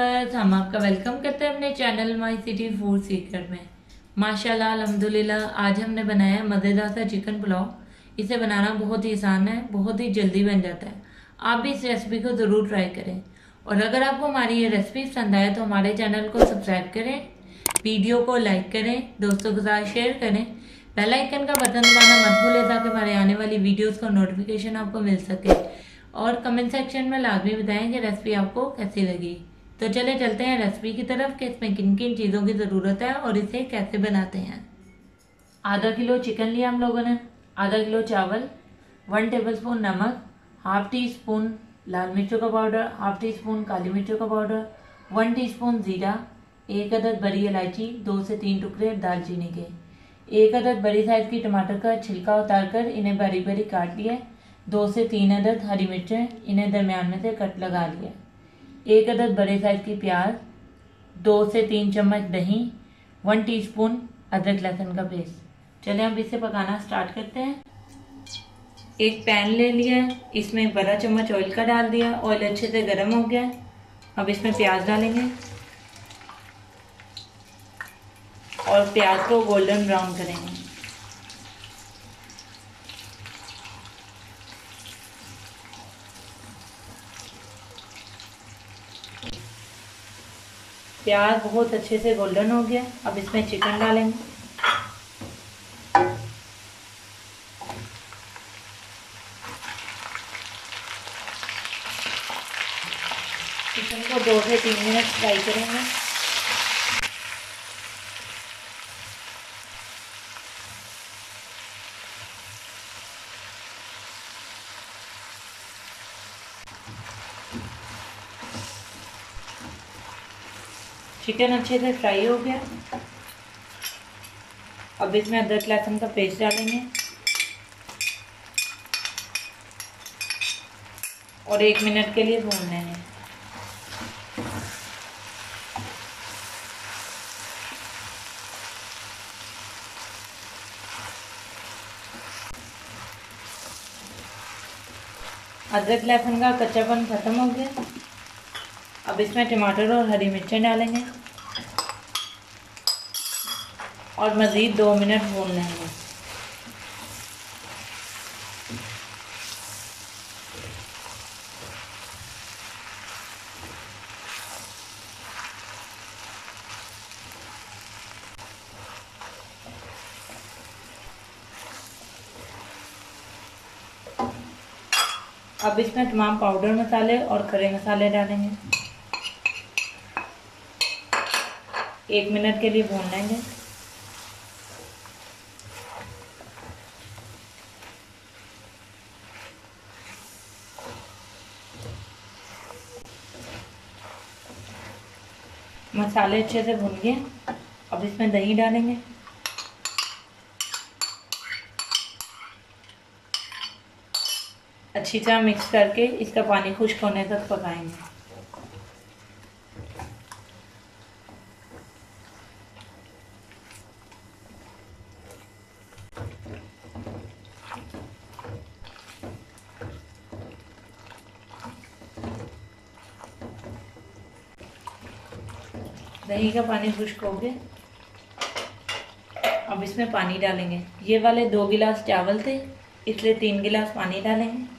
Viewers, हम आपका welcome करते हैं अपने channel my city food secret में। माशाल्लाह अल्हम्दुलिल्लाह आज हमने बनाया मज़ेदार सा चिकन पुलाव। इसे बनाना बहुत ही आसान है, बहुत ही जल्दी बन जाता है। आप भी इस रेसिपी को ज़रूर ट्राई करें और अगर आपको हमारी ये रेसिपी पसंद आए तो हमारे चैनल को सब्सक्राइब करें, वीडियो को लाइक करें, दोस्तों के साथ शेयर करें, बेल आइकन का बटन दबाना मत भूलें ताकि हमारे आने वाली वीडियोस का नोटिफिकेशन आपको मिल सके। और कमेंट सेक्शन में लाजमी बताएं कि रेसिपी आपको कैसी लगी। तो चले चलते हैं रेसिपी की तरफ कि इसमें किन किन चीज़ों की ज़रूरत है और इसे कैसे बनाते हैं। आधा किलो चिकन लिया हम लोगों ने, आधा किलो चावल, 1 टेबल स्पून नमक, हाफ टी स्पून लाल मिर्चों का पाउडर, हाफ टी स्पून काली मिर्चों का पाउडर, 1 टी स्पून ज़ीरा, एक अदद बड़ी इलायची, 2 से 3 टुकड़े दालचीनी के, एक अदद बड़ी साइज की टमाटर का छिलका उतारकर इन्हें बारीक बारीक काट लिया, 2 से 3 अदद हरी मिर्चें, इन्हें दरमियान में से कट लगा लिया, एक अदद बड़े साइज की प्याज, 2 से 3 चम्मच दही, 1 टीस्पून अदरक लहसुन का पेस्ट। चलें अब इसे पकाना स्टार्ट करते हैं। एक पैन ले लिया, इसमें बड़ा चम्मच ऑयल का डाल दिया, ऑयल अच्छे से गर्म हो गया। अब इसमें प्याज डालेंगे और प्याज को गोल्डन ब्राउन करेंगे। प्याज बहुत अच्छे से गोल्डन हो गया। अब इसमें चिकन डालेंगे। चिकन को 2 से 3 मिनट फ्राई करेंगे। चिकन अच्छे से फ्राई हो गया। अब इसमें अदरक लहसुन का पेस्ट डालेंगे और 1 मिनट के लिए भूनना है। अदरक लहसुन का कच्चापन खत्म हो गया। अब इसमें टमाटर और हरी मिर्चें डालेंगे और मज़ीद 2 मिनट भून लेंगे। अब इसमें तमाम पाउडर मसाले और खड़े मसाले डालेंगे। 1 मिनट के लिए भून लेंगे। मसाले अच्छे से भून गए। अब इसमें दही डालेंगे। अच्छी तरह मिक्स करके इसका पानी खुश्क होने तक पकाएंगे। दही का पानी खुश्क हो गया। अब इसमें पानी डालेंगे। ये वाले 2 गिलास चावल थे, इसलिए 3 गिलास पानी डालेंगे।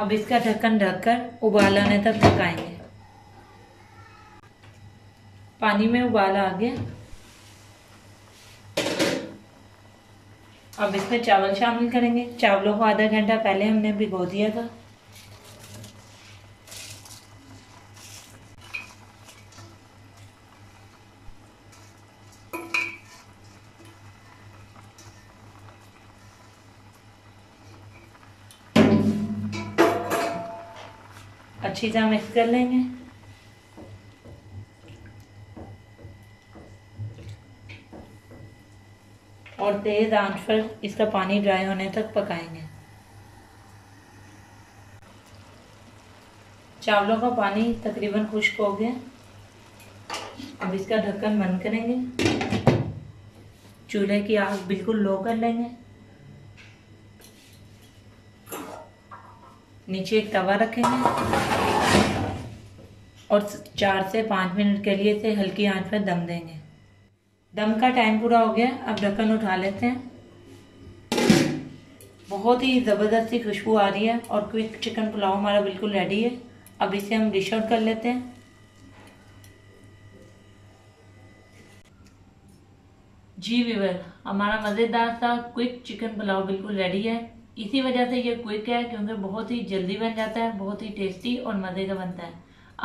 अब इसका ढक्कन ढककर उबाल आने तक पकाएंगे। पानी में उबाल आ गया। अब इसमें चावल शामिल करेंगे। चावलों को आधा घंटा पहले हमने भिगो दिया था। अच्छी तरह मिक्स कर लेंगे। और और तेज़ आंच पर इसका पानी ड्राई होने तक पकाएंगे। चावलों का पानी तकरीबन खुश्क हो गया। अब इसका ढक्कन बंद करेंगे। चूल्हे की आग बिल्कुल लो कर लेंगे। नीचे एक तवा रखेंगे और 4 से 5 मिनट के लिए इसे हल्की आंच पर दम देंगे। दम का टाइम पूरा हो गया। अब ढक्कन उठा लेते हैं। बहुत ही ज़बरदस्त सी खुशबू आ रही है और क्विक चिकन पुलाव हमारा बिल्कुल रेडी है। अब इसे हम डिश आउट कर लेते हैं। जी व्यूअर, हमारा मज़ेदार सा क्विक चिकन पुलाव बिल्कुल रेडी है। इसी वजह से ये क्विक है क्योंकि बहुत ही जल्दी बन जाता है, बहुत ही टेस्टी और मज़े का बनता है।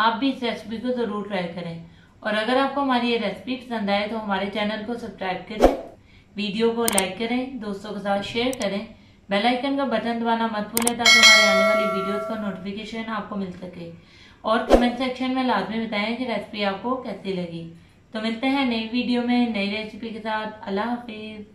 आप भी इस रेसिपी को ज़रूर ट्राई करें और अगर आपको हमारी ये रेसिपी पसंद आए तो हमारे चैनल को सब्सक्राइब करें, वीडियो को लाइक करें, दोस्तों के साथ शेयर करें। बेल आइकन का बटन दबाना मत भूलें ताकि हमारे आने वाली वीडियोस का नोटिफिकेशन आपको मिल सके और कमेंट सेक्शन में लाजमी बताएं कि रेसिपी आपको कैसी लगी। तो मिलते हैं नई वीडियो में नई रेसिपी के साथ। अल्लाह हाफिज़।